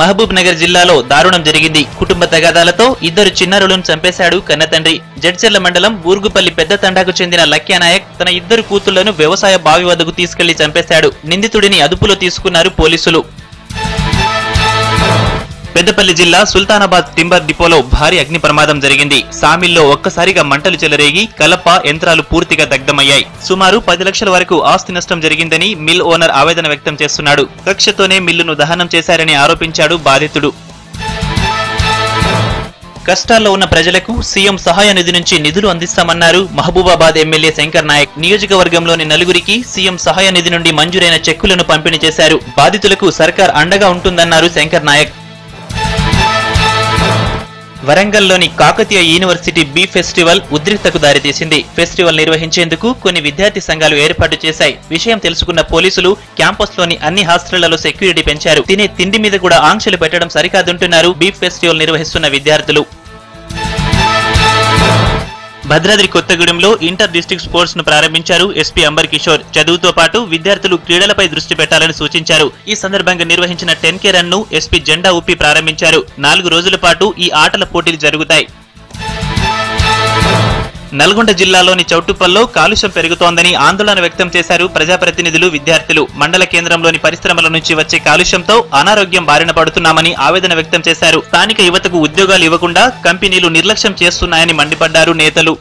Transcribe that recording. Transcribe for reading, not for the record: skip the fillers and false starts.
మహబూబ్నగర్ జిల్లాలో దారుణం జరిగింది. కుటుంబ తగాదాలతో ఇద్దరు చిన్నారులను చంపేశాడు కన్నతండ్రి. జడ్చెర్ల మండలం బూర్గుపల్లి పెద్ద తండాకు చెందిన లక్యానాయక్ తన ఇద్దరు కూతుళ్లను వ్యవసాయ బావి వద్దకు తీసుకెళ్లి చంపేశాడు. నిందితుడిని అదుపులో తీసుకున్నారు పోలీసులు. పెద్దపల్లి జిల్లా సుల్తానాబాద్ టింబర్ డిపోలో భారీ అగ్ని ప్రమాదం జరిగింది. సామిల్లో ఒక్కసారిగా మంటలు చెలరేగి కలప యంత్రాలు పూర్తిగా దగ్ధమయ్యాయి. సుమారు 10 లక్షల వరకు ఆస్తి నష్టం జరిగిందని మిల్ ఓనర్ ఆవేదన వ్యక్తం చేస్తున్నాడు. కక్షతోనే మిల్లును దహనం చేశారని ఆరోపించాడు బాధితుడు. కష్టాల్లో ఉన్న ప్రజలకు సీఎం సహాయ నిధి నుంచి నిధులు అందిస్తామన్నారు మహబూబాబాద్ ఎమ్మెల్యే శంకర్ నాయక్. నియోజకవర్గంలోని నలుగురికి సీఎం సహాయ నిధి నుండి మంజూరైన చెక్కులను పంపిణీ చేశారు. బాధితులకు సర్కార్ అండగా ఉంటుందన్నారు శంకర్ నాయక్. వరంగల్లోని కాకతీయ యూనివర్సిటీ బి ఫెస్టివల్ ఉద్రిక్తకు దారితీసింది. ఫెస్టివల్ నిర్వహించేందుకు కొన్ని విద్యార్థి సంఘాలు ఏర్పాటు చేశాయి. విషయం తెలుసుకున్న పోలీసులు క్యాంపస్లోని అన్ని హాస్టళ్లలో సెక్యూరిటీ పెంచారు. తినే తిండి మీద కూడా ఆంక్షలు పెట్టడం సరికాదంటున్నారు బి ఫెస్టివల్ నిర్వహిస్తున్న విద్యార్థులు. భద్రాద్రి కొత్తగూడెంలో ఇంటర్ డిస్ట్రిక్ట్ స్పోర్ట్స్ ను ప్రారంభించారు ఎస్పీ అంబర్ కిషోర్. చదువుతో పాటు విద్యార్థులు క్రీడలపై దృష్టి పెట్టాలని సూచించారు. ఈ సందర్భంగా నిర్వహించిన 10K రన్ ను ఎస్పీ జెండా ఊపి ప్రారంభించారు. 4 రోజుల పాటు ఈ ఆటల పోటీలు జరుగుతాయి. నల్గొండ జిల్లాలోని చౌటుప్పల్లో కాలుష్యం పెరుగుతోందని ఆందోళన వ్యక్తం చేశారు ప్రజాప్రతినిధులు, విద్యార్థులు. మండల కేంద్రంలోని పరిశ్రమల నుంచి వచ్చే కాలుష్యంతో అనారోగ్యం బారిన పడుతున్నామని ఆవేదన వ్యక్తం చేశారు. స్థానిక యువతకు ఉద్యోగాలు ఇవ్వకుండా కంపెనీలు నిర్లక్ష్యం చేస్తున్నాయని మండిపడ్డారు నేతలు.